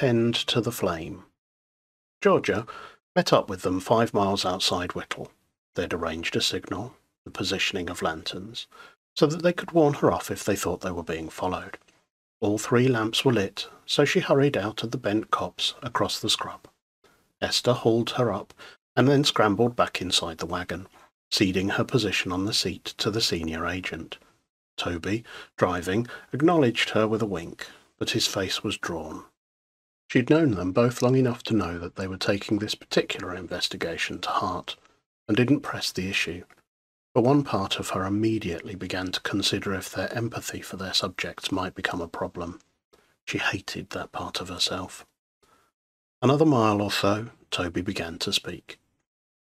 tend to the flame. Georgia met up with them 5 miles outside Whittle. They'd arranged a signal, the positioning of lanterns, so that they could warn her off if they thought they were being followed. All 3 lamps were lit, so she hurried out of the bent copse across the scrub. Esther hauled her up and then scrambled back inside the wagon, ceding her position on the seat to the senior agent. Toby, driving, acknowledged her with a wink, but his face was drawn. She'd known them both long enough to know that they were taking this particular investigation to heart, and didn't press the issue. But one part of her immediately began to consider if their empathy for their subjects might become a problem. She hated that part of herself. Another mile or so, Toby began to speak.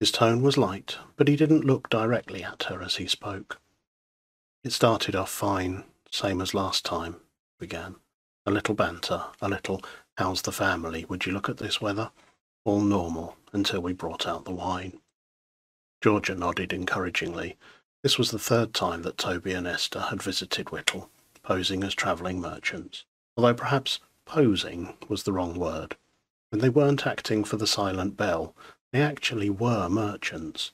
His tone was light, but he didn't look directly at her as he spoke. It started off fine, same as last time, began. A little banter, a little, how's the family, would you look at this weather? All normal, until we brought out the wine. Georgia nodded encouragingly. This was the 3rd time that Toby and Esther had visited Whittle, posing as travelling merchants, although perhaps posing was the wrong word. When they weren't acting for the Silent Bell, they actually were merchants,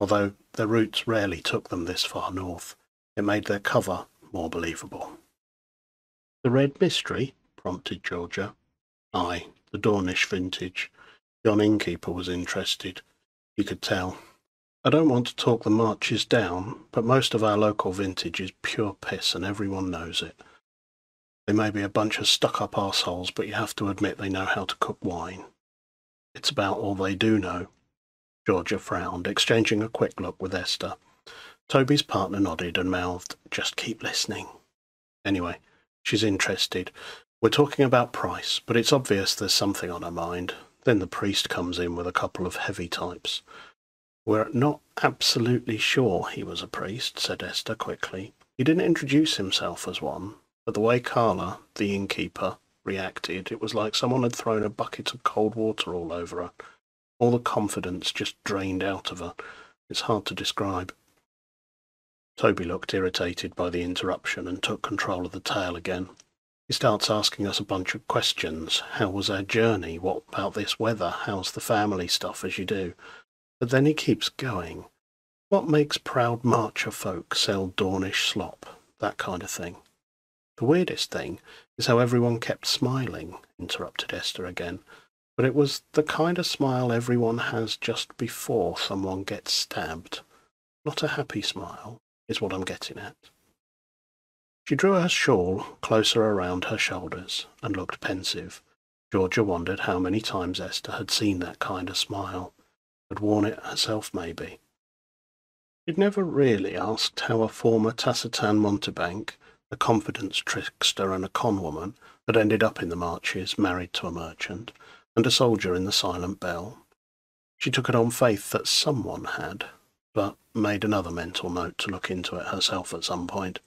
although their routes rarely took them this far north. It made their cover more believable. The red mystery, prompted Georgia. Aye, the Dornish vintage. Yon innkeeper was interested, you could tell. I don't want to talk the marches down, but most of our local vintage is pure piss and everyone knows it. They may be a bunch of stuck-up arseholes, but you have to admit they know how to cook wine. It's about all they do know. Georgia frowned, exchanging a quick look with Esther. Toby's partner nodded and mouthed, just keep listening. Anyway, she's interested. We're talking about price, but it's obvious there's something on her mind. Then the priest comes in with a couple of heavy types. We're not absolutely sure he was a priest, said Esther quickly. He didn't introduce himself as one, but the way Carla, the innkeeper, reacted, it was like someone had thrown a bucket of cold water all over her. All the confidence just drained out of her. It's hard to describe. Toby looked irritated by the interruption and took control of the tale again. He starts asking us a bunch of questions. How was our journey? What about this weather? How's the family stuff as you do? But then he keeps going. What makes proud marcher folk sell Dornish slop? That kind of thing. The weirdest thing is how everyone kept smiling, interrupted Esther again, but it was the kind of smile everyone has just before someone gets stabbed. Not a happy smile, is what I'm getting at. She drew her shawl closer around her shoulders and looked pensive. Georgia wondered how many times Esther had seen that kind of smile. Had worn it herself, maybe. She'd never really asked how a former Taciturn Montebank, a confidence trickster and a conwoman, had ended up in the marches, married to a merchant, and a soldier in the Silent Bell. She took it on faith that someone had, but made another mental note to look into it herself at some point.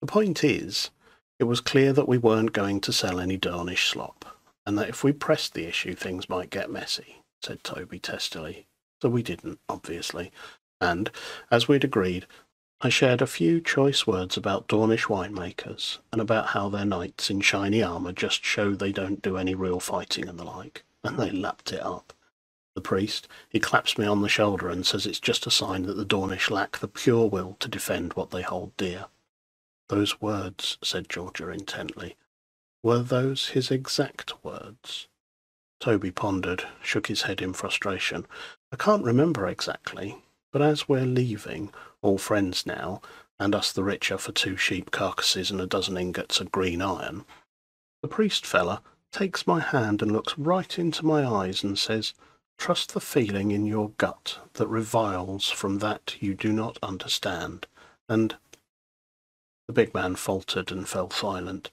The point is, it was clear that we weren't going to sell any Dornish slop, and that if we pressed the issue things might get messy, said Toby testily, so we didn't, obviously, and, as we'd agreed, I shared a few choice words about Dornish winemakers, and about how their knights in shiny armour just show they don't do any real fighting and the like, and they lapped it up. The priest, he claps me on the shoulder and says it's just a sign that the Dornish lack the pure will to defend what they hold dear. Those words, said Georgia intently, were those his exact words? Toby pondered, shook his head in frustration. I can't remember exactly, but as we're leaving, all friends now, and us the richer for 2 sheep carcasses and a dozen ingots of green iron, the priest fella takes my hand and looks right into my eyes and says, trust the feeling in your gut that reviles from that you do not understand, and... The big man faltered and fell silent.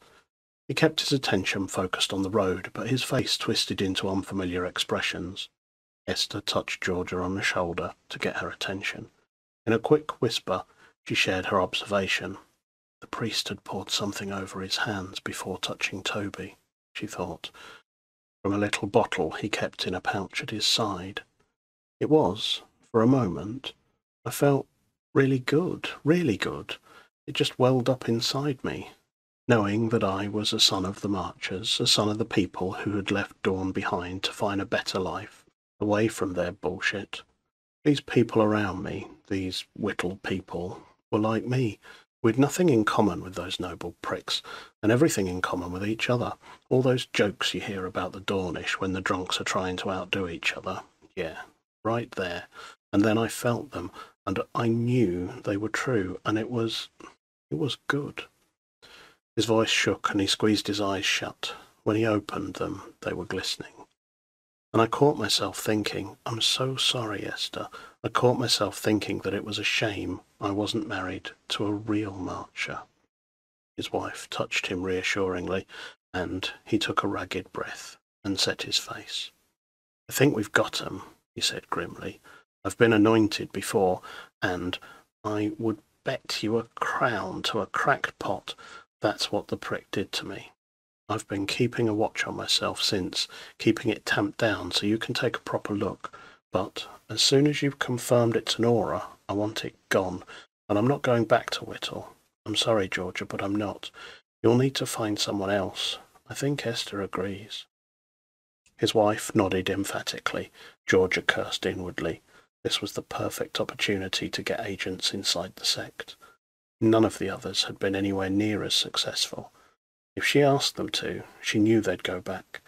He kept his attention focused on the road, but his face twisted into unfamiliar expressions. Esther touched Georgia on the shoulder to get her attention. In a quick whisper, she shared her observation. The priest had poured something over his hands before touching Toby, she thought, from a little bottle he kept in a pouch at his side. It was, for a moment, I felt really good, really good. It just welled up inside me. knowing that I was a son of the marchers, a son of the people who had left Dawn behind to find a better life, away from their bullshit. These people around me, these Whittle people, were like me. We'd nothing in common with those noble pricks, and everything in common with each other. All those jokes you hear about the Dornish when the drunks are trying to outdo each other. Yeah, right there. And then I felt them, and I knew they were true, and it was good. His voice shook, and he squeezed his eyes shut. When he opened them, they were glistening. And I caught myself thinking, I'm so sorry, Esther. I caught myself thinking that it was a shame I wasn't married to a real marcher. His wife touched him reassuringly, and he took a ragged breath and set his face. I think we've got 'em, he said grimly. I've been anointed before, and I would bet you a crown to a cracked pot that's what the prick did to me. I've been keeping a watch on myself since, keeping it tamped down so you can take a proper look, but as soon as you've confirmed it's an aura, I want it gone, and I'm not going back to Whittle. I'm sorry, Georgia, but I'm not. You'll need to find someone else. I think Esther agrees. His wife nodded emphatically. Georgia cursed inwardly. This was the perfect opportunity to get agents inside the sect. None of the others had been anywhere near as successful. If she asked them to, she knew they'd go back,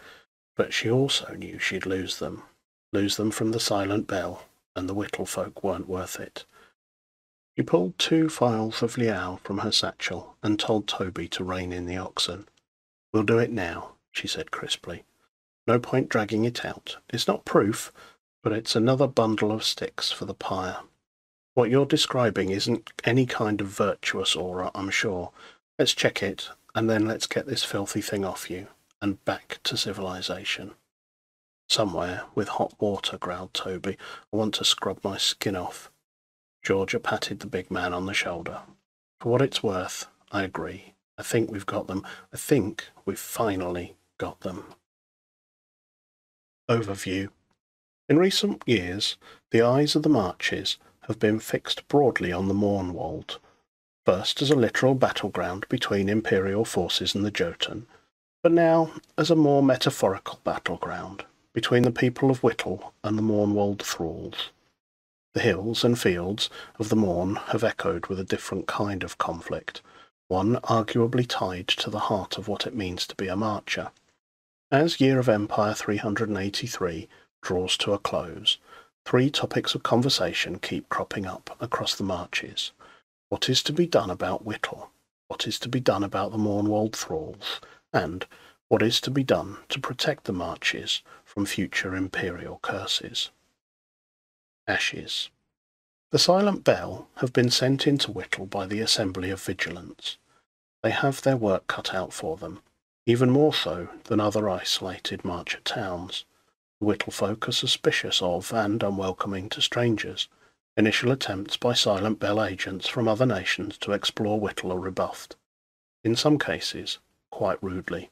but she also knew she'd lose them from the Silent Bell, and the Whittle folk weren't worth it. She pulled 2 phials of Liao from her satchel and told Toby to rein in the oxen. We'll do it now, she said crisply. No point dragging it out. It's not proof, but it's another bundle of sticks for the pyre. What you're describing isn't any kind of virtuous aura, I'm sure. Let's check it, and then let's get this filthy thing off you, and back to civilization. Somewhere, with hot water, growled Toby. I want to scrub my skin off. Georgia patted the big man on the shoulder. For what it's worth, I agree. I think we've got them. I think we've finally got them. Overview. In recent years, the eyes of the marches have been fixed broadly on the Mornwold, first as a literal battleground between Imperial forces and the Jotun, but now as a more metaphorical battleground between the people of Whittle and the Mornwold thralls. The hills and fields of the Morn have echoed with a different kind of conflict, one arguably tied to the heart of what it means to be a marcher. As Year of Empire 383 draws to a close, 3 topics of conversation keep cropping up across the marches. What is to be done about Whittle? What is to be done about the Mornwold thralls? And what is to be done to protect the marches from future imperial curses? Ashes. The Silent Bell have been sent into Whittle by the Assembly of Vigilance. They have their work cut out for them, even more so than other isolated marcher towns. The Whittle folk are suspicious of and unwelcoming to strangers. Initial attempts by Silent Bell agents from other nations to explore Whittle are rebuffed, in some cases quite rudely.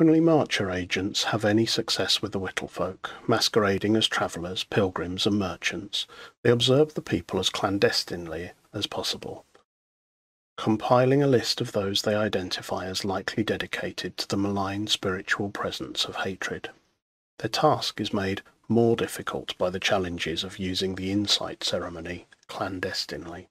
Only marcher agents have any success with the Whittle folk, masquerading as travellers, pilgrims and merchants. They observe the people as clandestinely as possible, compiling a list of those they identify as likely dedicated to the malign spiritual presence of hatred. Their task is made more difficult by the challenges of using the insight ceremony clandestinely.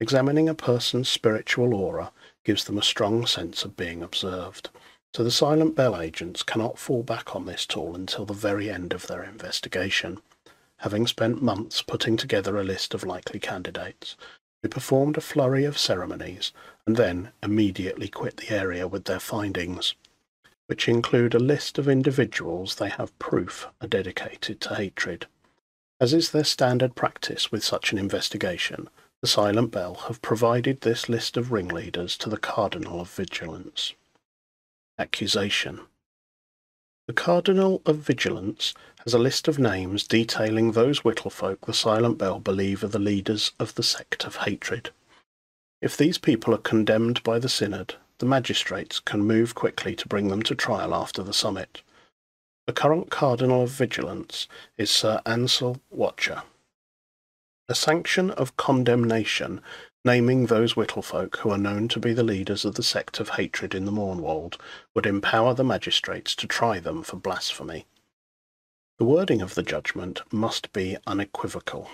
Examining a person's spiritual aura gives them a strong sense of being observed, so the Silent Bell agents cannot fall back on this tool until the very end of their investigation. Having spent months putting together a list of likely candidates, they performed a flurry of ceremonies and then immediately quit the area with their findings, which include a list of individuals they have proof are dedicated to hatred. As is their standard practice with such an investigation, the Silent Bell have provided this list of ringleaders to the Cardinal of Vigilance. Accusation. The Cardinal of Vigilance has a list of names detailing those Whittle folk the Silent Bell believe are the leaders of the sect of hatred. If these people are condemned by the Synod, the magistrates can move quickly to bring them to trial after the summit. The current Cardinal of Vigilance is Sir Ansel Watcher. A sanction of condemnation Naming those Whittlfolk who are known to be the leaders of the sect of hatred in the Mornwold would empower the magistrates to try them for blasphemy. The wording of the judgment must be unequivocal.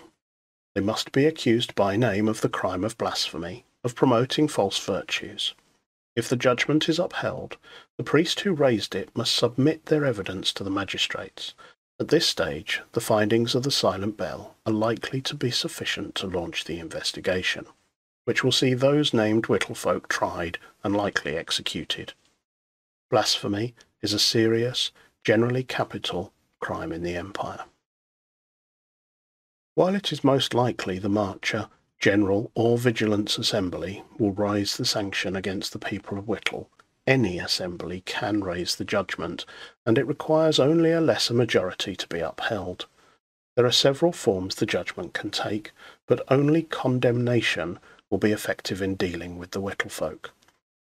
They must be accused by name of the crime of blasphemy, of promoting false virtues. If the judgment is upheld, the priest who raised it must submit their evidence to the magistrates. At this stage, the findings of the Silent Bell are likely to be sufficient to launch the investigation, which will see those named Whittlfolk tried and likely executed. Blasphemy is a serious, generally capital, crime in the Empire. While it is most likely the Marcher, General or Vigilance Assembly will raise the sanction against the people of Whittle, any assembly can raise the judgment, and it requires only a lesser majority to be upheld. There are several forms the judgment can take, but only condemnation will be effective in dealing with the Whittlfolk.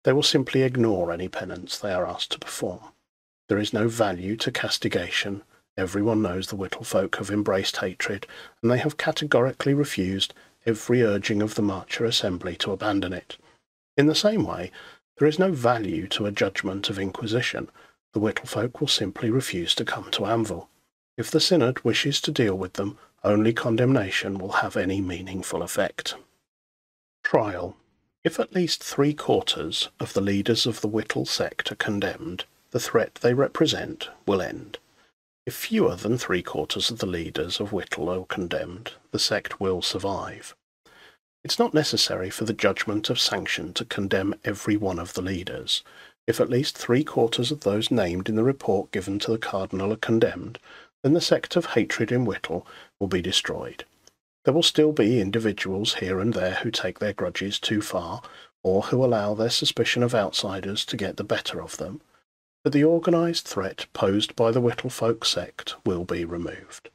They will simply ignore any penance they are asked to perform. There is no value to castigation. Everyone knows the Whittlfolk have embraced hatred, and they have categorically refused every urging of the Marcher Assembly to abandon it. In the same way, there is no value to a judgment of Inquisition. The Whittlfolk will simply refuse to come to Anvil. If the Synod wishes to deal with them, only condemnation will have any meaningful effect. Trial. If at least 3/4 of the leaders of the Whittle sect are condemned, the threat they represent will end. If fewer than 3/4 of the leaders of Whittle are condemned, the sect will survive. It's not necessary for the judgment of sanction to condemn every one of the leaders. If at least 3/4 of those named in the report given to the Cardinal are condemned, then the sect of hatred in Whittle will be destroyed. There will still be individuals here and there who take their grudges too far, or who allow their suspicion of outsiders to get the better of them, but the organised threat posed by the Whittlfolk sect will be removed.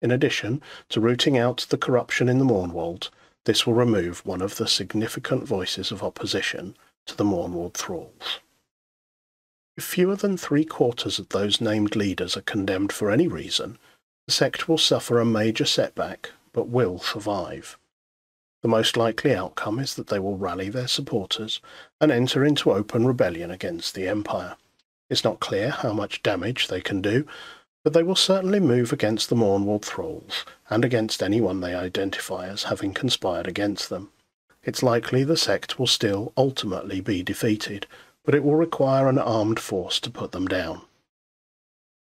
In addition to rooting out the corruption in the Mornwold, this will remove one of the significant voices of opposition to the Mornwold thralls. If fewer than 3/4 of those named leaders are condemned for any reason, the sect will suffer a major setback, but will survive. The most likely outcome is that they will rally their supporters and enter into open rebellion against the Empire. It's not clear how much damage they can do, but they will certainly move against the Mornwold thralls, and against anyone they identify as having conspired against them. It's likely the sect will still ultimately be defeated, but it will require an armed force to put them down.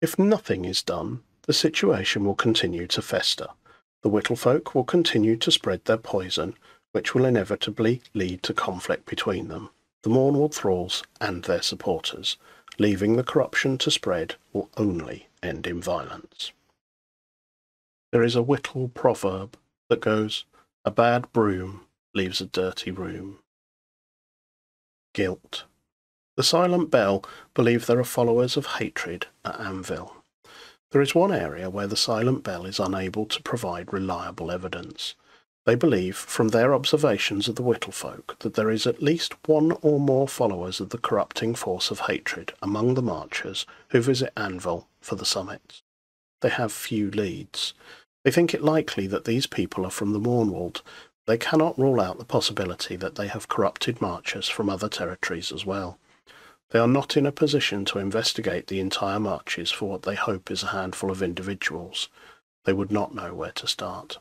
If nothing is done, the situation will continue to fester. The Whittlfolk will continue to spread their poison, which will inevitably lead to conflict between them, the Mornwold thralls and their supporters. Leaving the corruption to spread will only end in violence. There is a Whittle proverb that goes, "A bad broom leaves a dirty room." Guilt. The Silent Bell believe there are followers of hatred at Anvil. There is one area where the Silent Bell is unable to provide reliable evidence. They believe, from their observations of the Whittlfolk, that there is at least one or more followers of the corrupting force of hatred among the Marchers who visit Anvil for the summits. They have few leads. They think it likely that these people are from the Mornwold. They cannot rule out the possibility that they have corrupted Marchers from other territories as well. They are not in a position to investigate the entire marches for what they hope is a handful of individuals. They would not know where to start.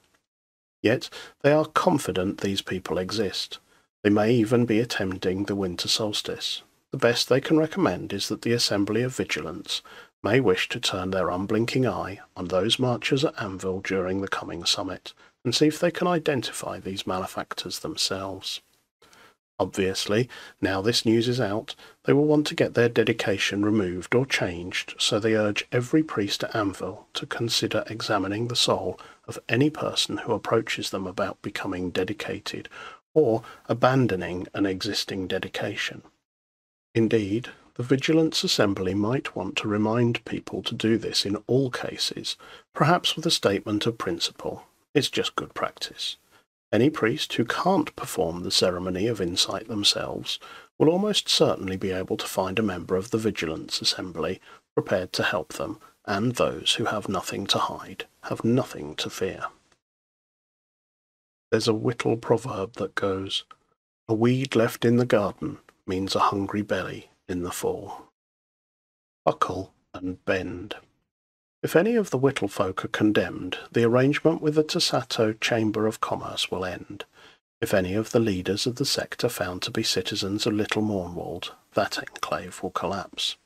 Yet they are confident these people exist. They may even be attending the winter solstice. The best they can recommend is that the Assembly of Vigilance may wish to turn their unblinking eye on those marchers at Anvil during the coming summit, and see if they can identify these malefactors themselves. Obviously, now this news is out, they will want to get their dedication removed or changed, so they urge every priest at Anvil to consider examining the soul of any person who approaches them about becoming dedicated, or abandoning an existing dedication. Indeed, the Vigilance Assembly might want to remind people to do this in all cases, perhaps with a statement of principle. It's just good practice. Any priest who can't perform the ceremony of insight themselves will almost certainly be able to find a member of the Vigilance Assembly prepared to help them, and those who have nothing to hide have nothing to fear. There's a Whittle proverb that goes, "A weed left in the garden means a hungry belly in the fall." Buckle and bend. If any of the Whittle folk are condemned, the arrangement with the Tasato Chamber of Commerce will end. If any of the leaders of the sect are found to be citizens of Little Mornwald, that enclave will collapse.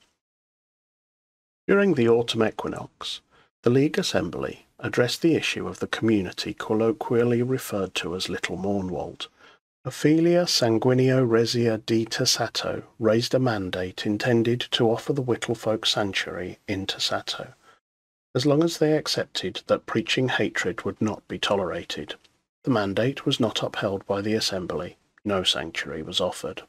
During the autumn equinox, the League Assembly addressed the issue of the community colloquially referred to as Little Mornwald. Ophelia Sanguinio Resia di Tasato raised a mandate intended to offer the Whittle folk sanctuary in Tasato, as long as they accepted that preaching hatred would not be tolerated. The mandate was not upheld by the Assembly. No sanctuary was offered.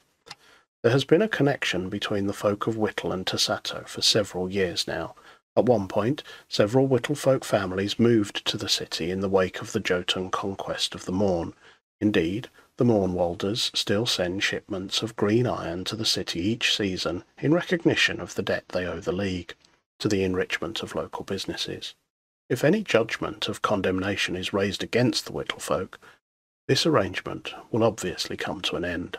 There has been a connection between the folk of Whittle and Tasato for several years now. At one point, several Whittle folk families moved to the city in the wake of the Jotun conquest of the Morn. Indeed, the Mornwalders still send shipments of green iron to the city each season in recognition of the debt they owe the League to the enrichment of local businesses. If any judgment of condemnation is raised against the Whittle folk, this arrangement will obviously come to an end.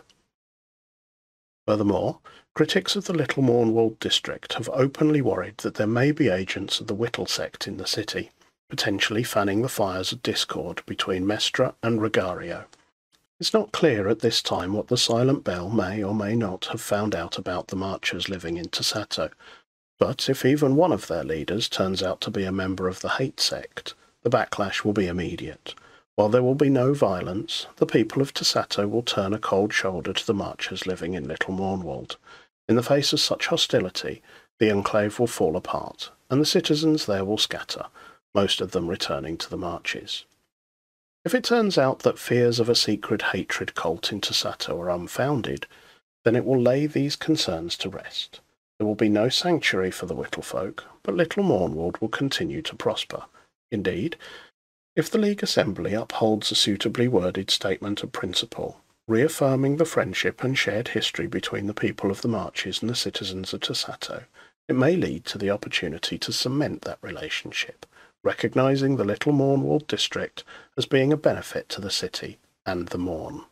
Furthermore, critics of the Little Mornwald district have openly worried that there may be agents of the Whittle sect in the city, potentially fanning the fires of discord between Mestra and Regario. It's not clear at this time what the Silent Bell may or may not have found out about the marchers living in Tasato, but if even one of their leaders turns out to be a member of the hate sect, the backlash will be immediate. While there will be no violence, the people of Tasato will turn a cold shoulder to the marchers living in Little Mornwald. In the face of such hostility, the enclave will fall apart, and the citizens there will scatter, most of them returning to the marches. If it turns out that fears of a secret hatred cult in Tasato are unfounded, then it will lay these concerns to rest. There will be no sanctuary for the Whittle folk, but Little Mornwald will continue to prosper. Indeed, if the League Assembly upholds a suitably worded statement of principle, reaffirming the friendship and shared history between the people of the marches and the citizens of Tasato, it may lead to the opportunity to cement that relationship, recognising the Little Mornwald district as being a benefit to the city and the Morn.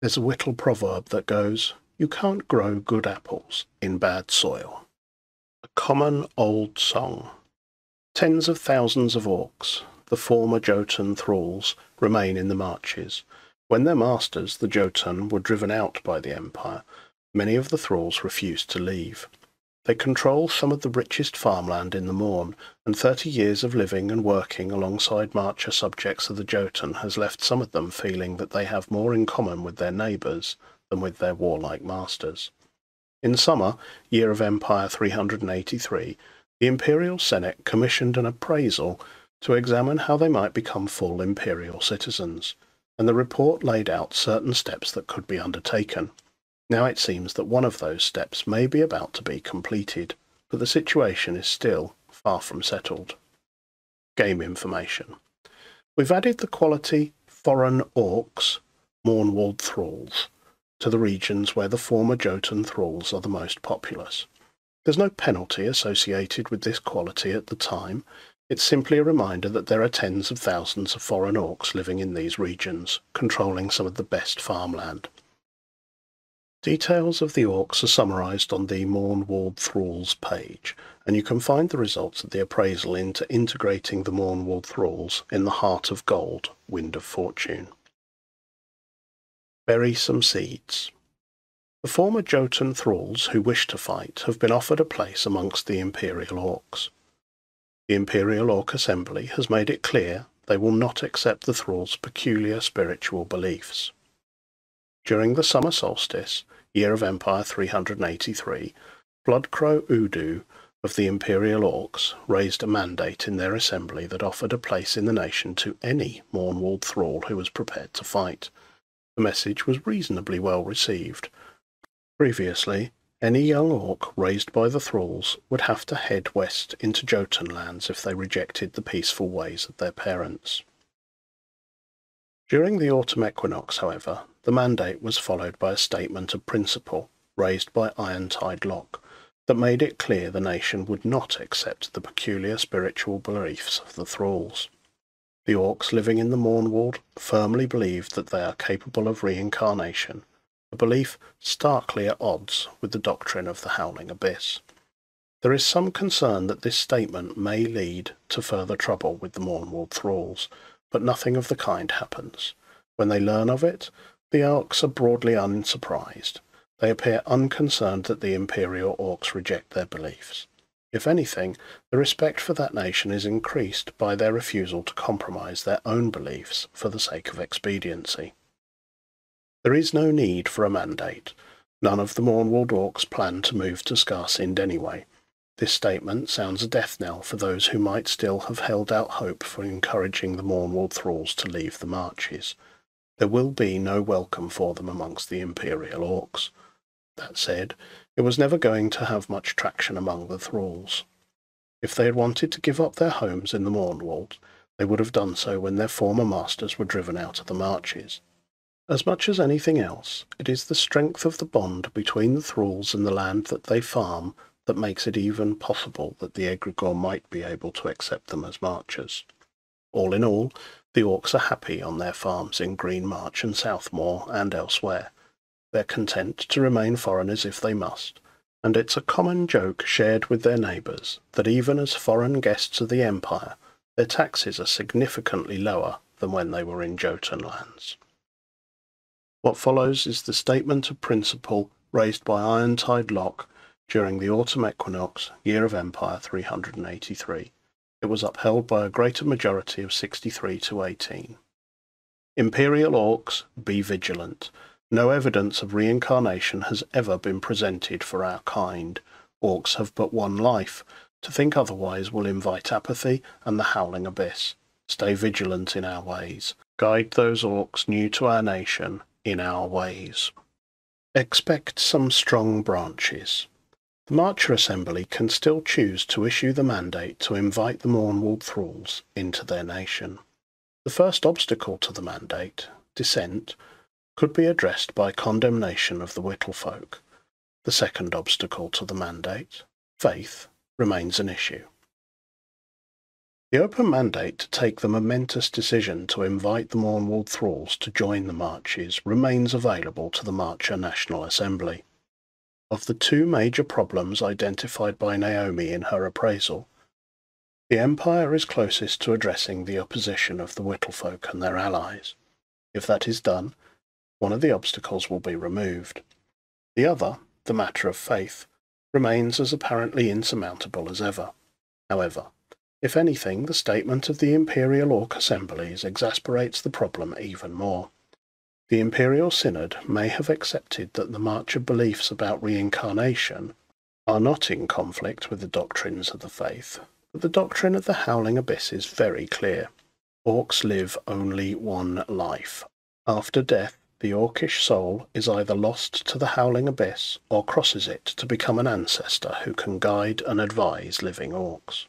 There's a Whittle proverb that goes, "You can't grow good apples in bad soil." A common old song. Tens of thousands of orcs, the former Jotun thralls, remain in the marches. When their masters, the Jotun, were driven out by the Empire, many of the thralls refused to leave. They control some of the richest farmland in the Morn, and 30 years of living and working alongside marcher subjects of the Jotun has left some of them feeling that they have more in common with their neighbours than with their warlike masters. In summer, year of Empire 383, the Imperial Senate commissioned an appraisal to examine how they might become full imperial citizens, and the report laid out certain steps that could be undertaken. Now it seems that one of those steps may be about to be completed, but the situation is still far from settled. Game information. We've added the quality foreign orcs, Mornwald thralls, to the regions where the former Jotun thralls are the most populous. There's no penalty associated with this quality at the time. It's simply a reminder that there are tens of thousands of foreign orcs living in these regions, controlling some of the best farmland. Details of the orcs are summarised on the Mornwald Thralls page, and you can find the results of the appraisal into Integrating the Mornwald Thralls in the Heart of Gold, Wind of Fortune. Bury some seeds. The former Jotun thralls who wish to fight have been offered a place amongst the Imperial Orcs. The Imperial Orc Assembly has made it clear they will not accept the thralls' peculiar spiritual beliefs. During the summer solstice, year of Empire 383, Bloodcrow Udu of the Imperial Orcs raised a mandate in their assembly that offered a place in the nation to any Mornwald thrall who was prepared to fight. The message was reasonably well received. Previously, any young orc raised by the thralls would have to head west into Jotun lands if they rejected the peaceful ways of their parents. During the autumn equinox, however, the mandate was followed by a statement of principle, raised by Irontide Locke, that made it clear the nation would not accept the peculiar spiritual beliefs of the thralls. The orcs living in the Mornwald firmly believe that they are capable of reincarnation, a belief starkly at odds with the doctrine of the Howling Abyss. There is some concern that this statement may lead to further trouble with the Mornwald thralls, but nothing of the kind happens. When they learn of it, the orcs are broadly unsurprised. They appear unconcerned that the Imperial orcs reject their beliefs. If anything, the respect for that nation is increased by their refusal to compromise their own beliefs for the sake of expediency. There is no need for a mandate. None of the Mornwald orcs plan to move to Skarsind anyway. This statement sounds a death knell for those who might still have held out hope for encouraging the Mornwald thralls to leave the marches. There will be no welcome for them amongst the Imperial orcs. That said, it was never going to have much traction among the thralls. If they had wanted to give up their homes in the Mornwald, they would have done so when their former masters were driven out of the marches. As much as anything else, it is the strength of the bond between the thralls and the land that they farm that makes it even possible that the Egregore might be able to accept them as marchers. All in all, the orcs are happy on their farms in Green March and Southmoor and elsewhere. They're content to remain foreigners if they must, and it's a common joke shared with their neighbours that even as foreign guests of the Empire, their taxes are significantly lower than when they were in Jotun lands. What follows is the statement of principle raised by Ironside Locke during the autumn equinox, year of Empire 383. It was upheld by a greater majority of 63 to 18. Imperial orcs, be vigilant. No evidence of reincarnation has ever been presented for our kind. Orcs have but one life. To think otherwise will invite apathy and the Howling Abyss. Stay vigilant in our ways. Guide those orcs new to our nation in our ways. Expect some strong branches. The Marcher Assembly can still choose to issue the mandate to invite the Mornwald thralls into their nation. The first obstacle to the mandate, dissent, could be addressed by condemnation of the Whittlefolk. The second obstacle to the mandate, faith, remains an issue. The open mandate to take the momentous decision to invite the Mornwald thralls to join the marches remains available to the Marcher National Assembly. Of the two major problems identified by Naomi in her appraisal, the Empire is closest to addressing the opposition of the Whittlefolk and their allies. If that is done, one of the obstacles will be removed. The other, the matter of faith, remains as apparently insurmountable as ever. However, if anything, the statement of the Imperial Orc Assemblies exasperates the problem even more. The Imperial Synod may have accepted that the Marcher beliefs about reincarnation are not in conflict with the doctrines of the faith, but the doctrine of the Howling Abyss is very clear. Orcs live only one life. After death, the orcish soul is either lost to the Howling Abyss or crosses it to become an ancestor who can guide and advise living orcs.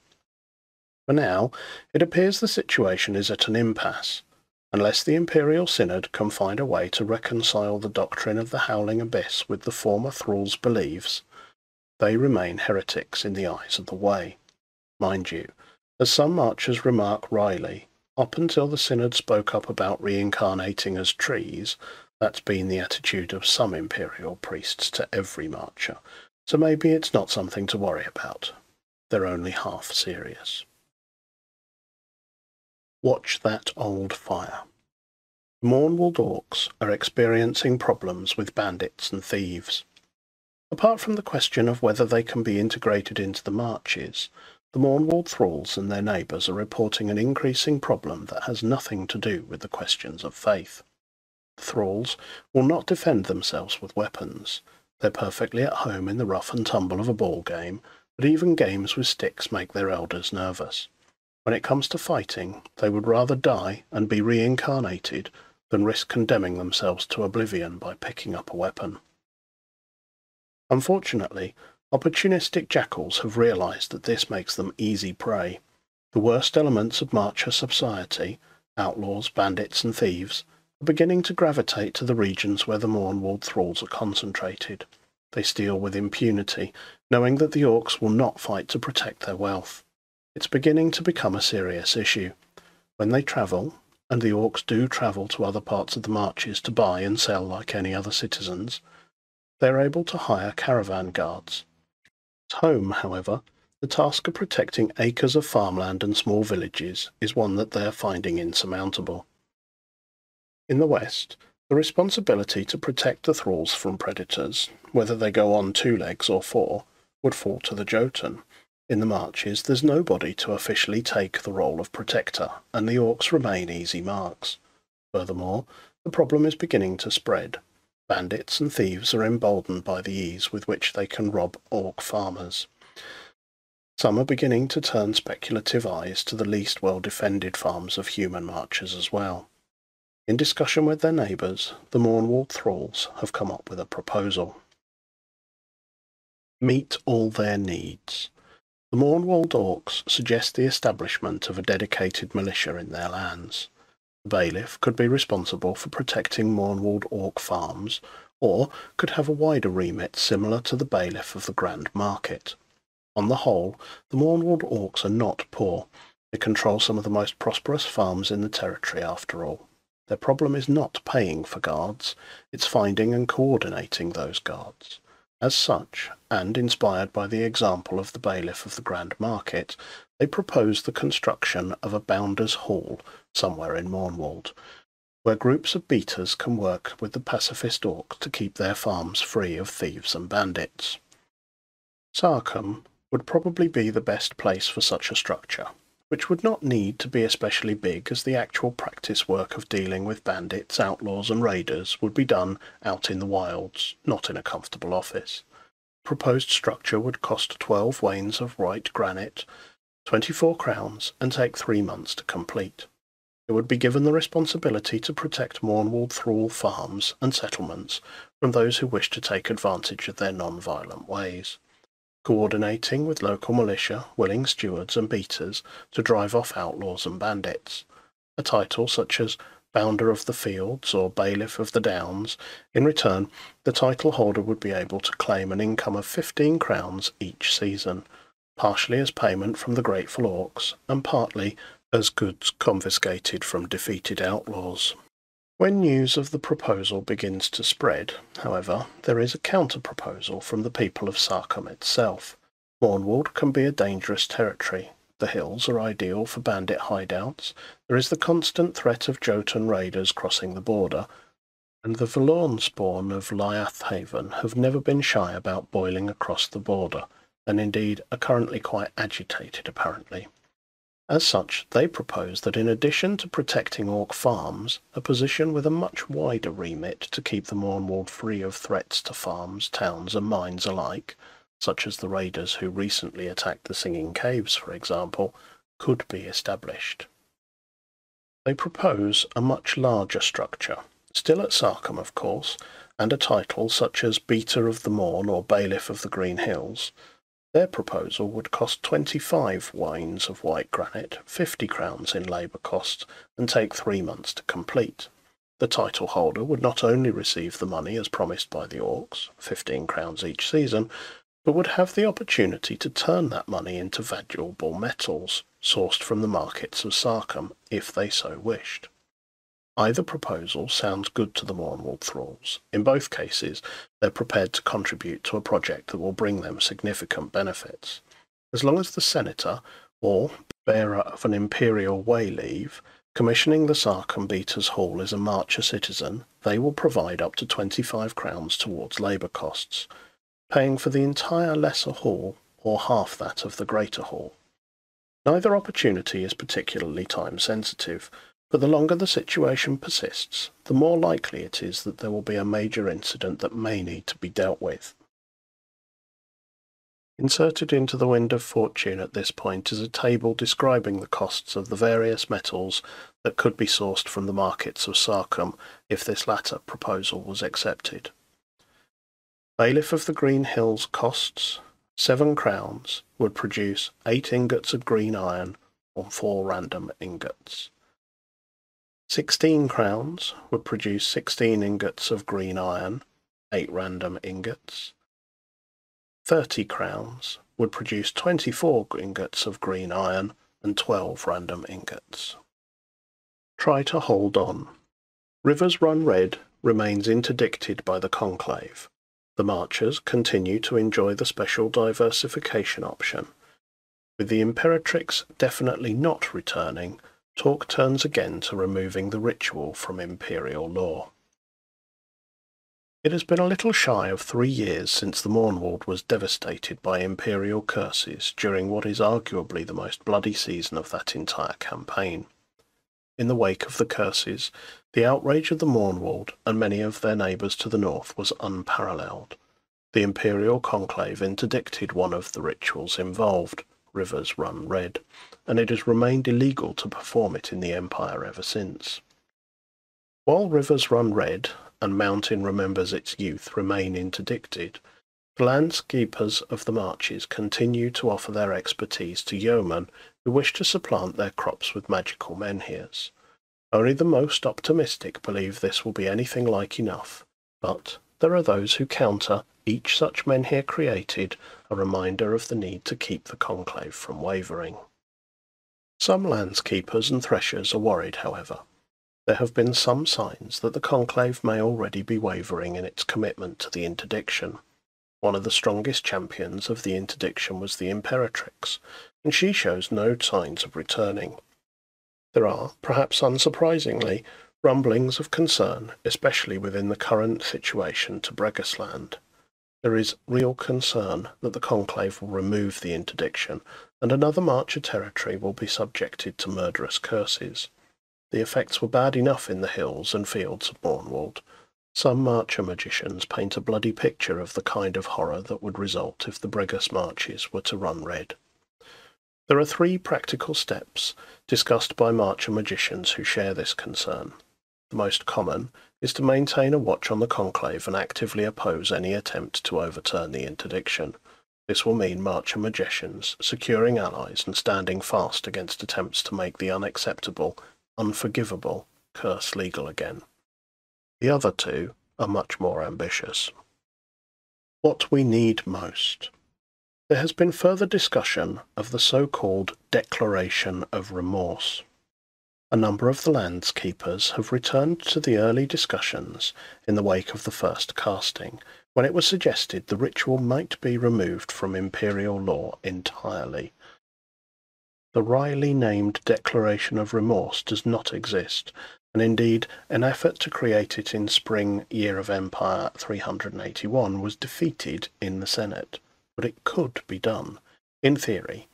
For now, it appears the situation is at an impasse. Unless the Imperial Synod can find a way to reconcile the doctrine of the Howling Abyss with the former thralls' beliefs, they remain heretics in the eyes of the Way. Mind you, as some marchers remark wryly, up until the Synod spoke up about reincarnating as trees, that's been the attitude of some Imperial priests to every marcher, so maybe it's not something to worry about. They're only half serious. Watch that old fire. Mornwald orcs are experiencing problems with bandits and thieves. Apart from the question of whether they can be integrated into the marches, the Mornwald thralls and their neighbours are reporting an increasing problem that has nothing to do with the questions of faith. The thralls will not defend themselves with weapons. They're perfectly at home in the rough and tumble of a ball game, but even games with sticks make their elders nervous. When it comes to fighting, they would rather die and be reincarnated than risk condemning themselves to oblivion by picking up a weapon. Unfortunately, opportunistic jackals have realised that this makes them easy prey. The worst elements of marcher society, outlaws, bandits and thieves, are beginning to gravitate to the regions where the Mornwald thralls are concentrated. They steal with impunity, knowing that the orcs will not fight to protect their wealth. It's beginning to become a serious issue. When they travel, and the Orcs do travel to other parts of the marches to buy and sell like any other citizens, they are able to hire caravan guards. At home, however, the task of protecting acres of farmland and small villages is one that they are finding insurmountable. In the West, the responsibility to protect the thralls from predators, whether they go on 2 legs or 4, would fall to the Jotun. In the marches, there's nobody to officially take the role of protector, and the Orcs remain easy marks. Furthermore, the problem is beginning to spread. Bandits and thieves are emboldened by the ease with which they can rob Orc farmers. Some are beginning to turn speculative eyes to the least well-defended farms of human marchers as well. In discussion with their neighbours, the Mornwall thralls have come up with a proposal. Meet all their needs. The Mornwall Orcs suggest the establishment of a dedicated militia in their lands. The bailiff could be responsible for protecting Mornwall Orc farms, or could have a wider remit similar to the bailiff of the Grand Market. On the whole, the Mornwall Orcs are not poor. They control some of the most prosperous farms in the territory after all. Their problem is not paying for guards, it's finding and coordinating those guards. As such, and inspired by the example of the bailiff of the Grand Market, they proposed the construction of a Bounders' Hall somewhere in Mornwald, where groups of beaters can work with the pacifist Orcs to keep their farms free of thieves and bandits. Sarcombe would probably be the best place for such a structure, which would not need to be especially big, as the actual practice work of dealing with bandits, outlaws and raiders would be done out in the wilds, not in a comfortable office. The proposed structure would cost 12 wains of white granite, 24 crowns, and take 3 months to complete. It would be given the responsibility to protect Mornwall thrall farms and settlements from those who wish to take advantage of their non-violent ways, coordinating with local militia, willing stewards and beaters to drive off outlaws and bandits. A title such as Bounder of the Fields or Bailiff of the Downs. In return, the title holder would be able to claim an income of 15 crowns each season, partially as payment from the grateful Orcs and partly as goods confiscated from defeated outlaws. When news of the proposal begins to spread, however, there is a counter-proposal from the people of Sarcombe itself. Mornwald can be a dangerous territory. The hills are ideal for bandit hideouts. There is the constant threat of Jotun raiders crossing the border, and the Forlorn spawn of Lyathaven have never been shy about boiling across the border, and indeed are currently quite agitated apparently. As such, they propose that in addition to protecting Orc farms, a position with a much wider remit to keep the Mornwall free of threats to farms, towns and mines alike, such as the raiders who recently attacked the Singing Caves, for example, could be established. They propose a much larger structure, still at Sarcombe of course, and a title such as Beater of the Morn or Bailiff of the Green Hills. Their proposal would cost 25 wains of white granite, 50 crowns in labour costs, and take 3 months to complete. The title holder would not only receive the money as promised by the Orcs, 15 crowns each season, but would have the opportunity to turn that money into valuable metals, sourced from the markets of Sarcombe, if they so wished. Either proposal sounds good to the Mornwall thralls. In both cases, they're prepared to contribute to a project that will bring them significant benefits. As long as the senator, or bearer of an imperial way-leave, commissioning the Sarcombe Beaters' Hall is a marcher citizen, they will provide up to 25 crowns towards labour costs, paying for the entire lesser hall or half that of the greater hall. Neither opportunity is particularly time-sensitive, but the longer the situation persists, the more likely it is that there will be a major incident that may need to be dealt with. Inserted into the Wind of Fortune at this point is a table describing the costs of the various metals that could be sourced from the markets of Sarcombe if this latter proposal was accepted. Bailiff of the Green Hills costs 7 crowns would produce 8 ingots of green iron on 4 random ingots. 16 crowns would produce 16 ingots of green iron, 8 random ingots. 30 crowns would produce 24 ingots of green iron and 12 random ingots. try to hold on. Rivers Run Red remains interdicted by the Conclave. The marchers continue to enjoy the special diversification option. With the Imperatrix definitely not returning, talk turns again to removing the ritual from imperial law. It has been a little shy of 3 years since the Mornwald was devastated by imperial curses during what is arguably the most bloody season of that entire campaign. In the wake of the curses, the outrage of the Mornwald and many of their neighbours to the north was unparalleled. The imperial conclave interdicted one of the rituals involved, Rivers Run Red, and it has remained illegal to perform it in the Empire ever since. While Rivers Run Red and Mountain Remembers Its Youth remain interdicted, the landskeepers of the marches continue to offer their expertise to yeomen who wish to supplant their crops with magical menhirs. Only the most optimistic believe this will be anything like enough, but there are those who counter each such menhir created a reminder of the need to keep the conclave from wavering. Some landskeepers and threshers are worried, however. There have been some signs that the conclave may already be wavering in its commitment to the interdiction. One of the strongest champions of the interdiction was the Imperatrix, and she shows no signs of returning. There are, perhaps unsurprisingly, rumblings of concern, especially within the current situation to Bregasland. There is real concern that the conclave will remove the interdiction, and another marcher territory will be subjected to murderous curses. The effects were bad enough in the hills and fields of Mornwald. Some marcher magicians paint a bloody picture of the kind of horror that would result if the Bregas marches were to run red. There are 3 practical steps discussed by marcher magicians who share this concern. The most common is to maintain a watch on the conclave and actively oppose any attempt to overturn the interdiction. This will mean marcher magicians securing allies and standing fast against attempts to make the unacceptable, unforgivable curse legal again. The other 2 are much more ambitious. What we need most. There has been further discussion of the so-called Declaration of Remorse. A number of the landskeepers have returned to the early discussions in the wake of the first casting, when it was suggested the ritual might be removed from imperial law entirely. The wryly named Declaration of Remorse does not exist, and indeed an effort to create it in spring Year of Empire 381 was defeated in the Senate. But it could be done, in theory.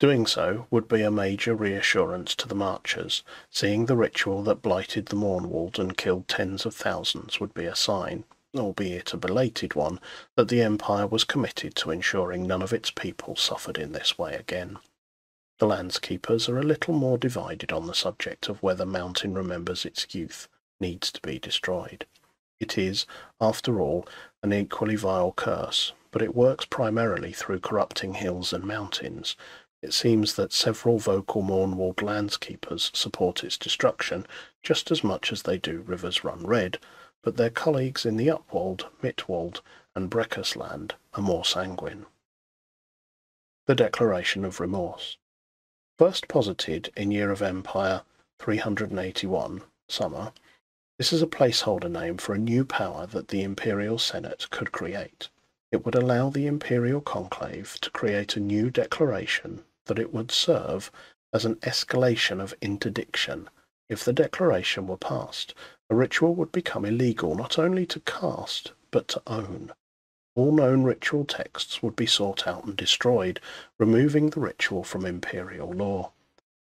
Doing so would be a major reassurance to the marchers. Seeing the ritual that blighted the Mornwald and killed tens of thousands would be a sign, albeit a belated one, that the Empire was committed to ensuring none of its people suffered in this way again. The landskeepers are a little more divided on the subject of whether Mountain Remembers Its Youth needs to be destroyed. It is, after all, an equally vile curse, but it works primarily through corrupting hills and mountains. It seems that several vocal Mornwald landskeepers support its destruction just as much as they do Rivers Run Red, but their colleagues in the Upwald, Mittwald and Brekasland are more sanguine. The Declaration of Remorse. First posited in Year of Empire 381, summer, this is a placeholder name for a new power that the Imperial Senate could create. It would allow the Imperial Conclave to create a new declaration that it would serve as an escalation of interdiction. If the declaration were passed, a ritual would become illegal not only to cast, but to own. All known ritual texts would be sought out and destroyed, removing the ritual from Imperial law.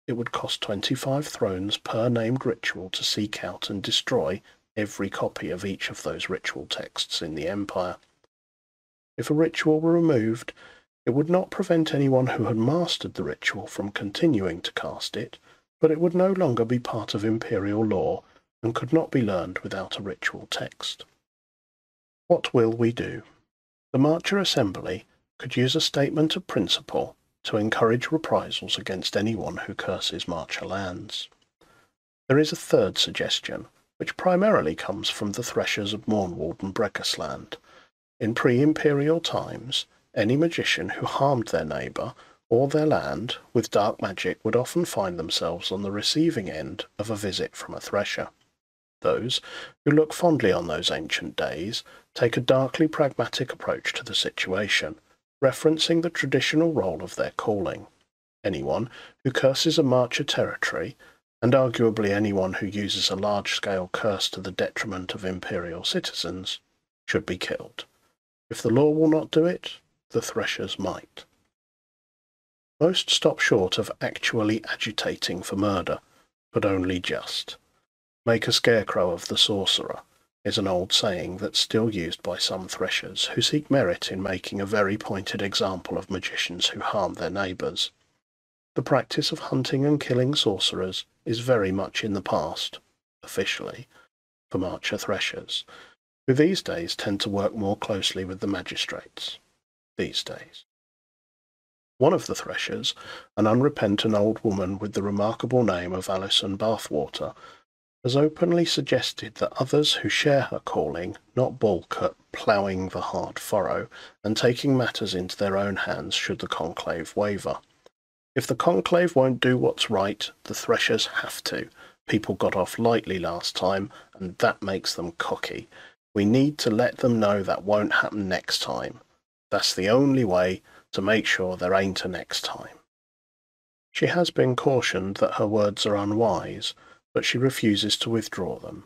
It would cost 25 thrones per named ritual to seek out and destroy every copy of each of those ritual texts in the Empire. If a ritual were removed, it would not prevent anyone who had mastered the ritual from continuing to cast it, but it would no longer be part of imperial law and could not be learned without a ritual text. What will we do? The Marcher Assembly could use a statement of principle to encourage reprisals against anyone who curses Marcher lands. There is a third suggestion, which primarily comes from the threshers of Mornwald and Brekasland. In pre-imperial times, any magician who harmed their neighbour or their land with dark magic would often find themselves on the receiving end of a visit from a thresher. Those who look fondly on those ancient days take a darkly pragmatic approach to the situation, referencing the traditional role of their calling. Anyone who curses a marcher territory, and arguably anyone who uses a large-scale curse to the detriment of imperial citizens, should be killed. If the law will not do it, the threshers might. Most stop short of actually agitating for murder, but only just. Make a scarecrow of the sorcerer is an old saying that's still used by some threshers who seek merit in making a very pointed example of magicians who harm their neighbours. The practice of hunting and killing sorcerers is very much in the past, officially, for marcher threshers, who these days tend to work more closely with the magistrates. These days. One of the threshers, an unrepentant old woman with the remarkable name of Alison Bathwater, has openly suggested that others who share her calling not balk at ploughing the hard furrow and taking matters into their own hands should the conclave waver. If the conclave won't do what's right, the threshers have to. People got off lightly last time, and that makes them cocky. We need to let them know that won't happen next time. That's the only way to make sure there ain't a next time. She has been cautioned that her words are unwise, but she refuses to withdraw them.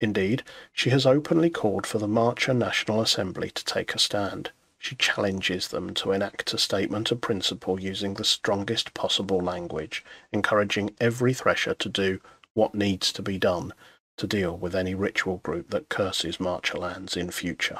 Indeed, she has openly called for the Marcher National Assembly to take a stand. She challenges them to enact a statement of principle using the strongest possible language, encouraging every thresher to do what needs to be done to deal with any ritual group that curses Marcher lands in future.